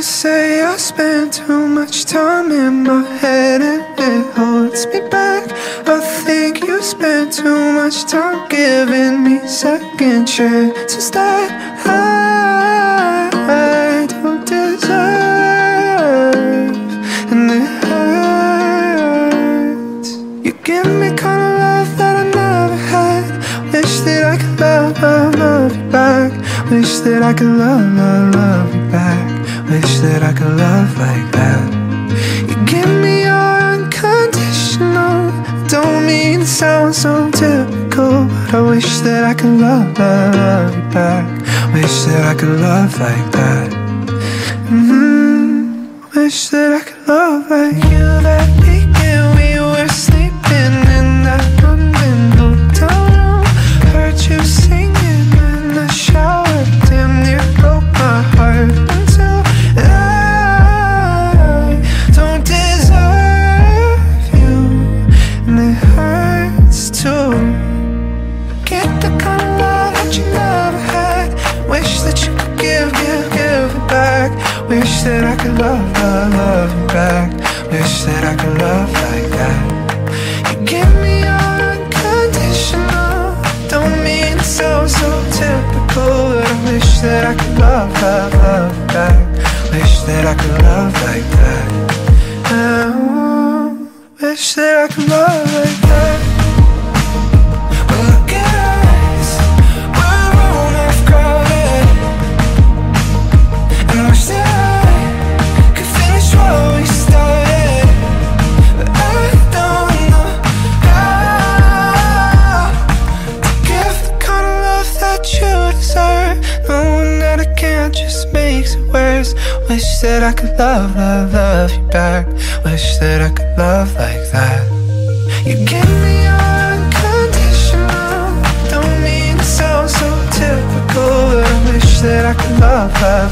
to say I spend too much time in my head and it holds me back. I think you spend too much time giving me second chances that I don't deserve, and it hurts. You give me kind of love that I never had. Wish that I could love you back. Wish that I could love you back. Wish that I could love like that. You give me your unconditional. Don't mean to sound so typical, but I wish that I could love you back. Wish that I could love like that. Wish that I could love like you. That weekend we were sleeping in that London hotel room. Heard you singing in the shower. Damn near broke my heart. Wish that I could love you back. Wish that I could love like that. You give me all unconditional. Don't mean it sounds so typical, but I wish that I could love you back. Wish that I could love like that. Wish that I could love like that. Wish that I could love you back. Wish that I could love like that. You give me all unconditional. Don't mean it sounds so typical, but I wish that I could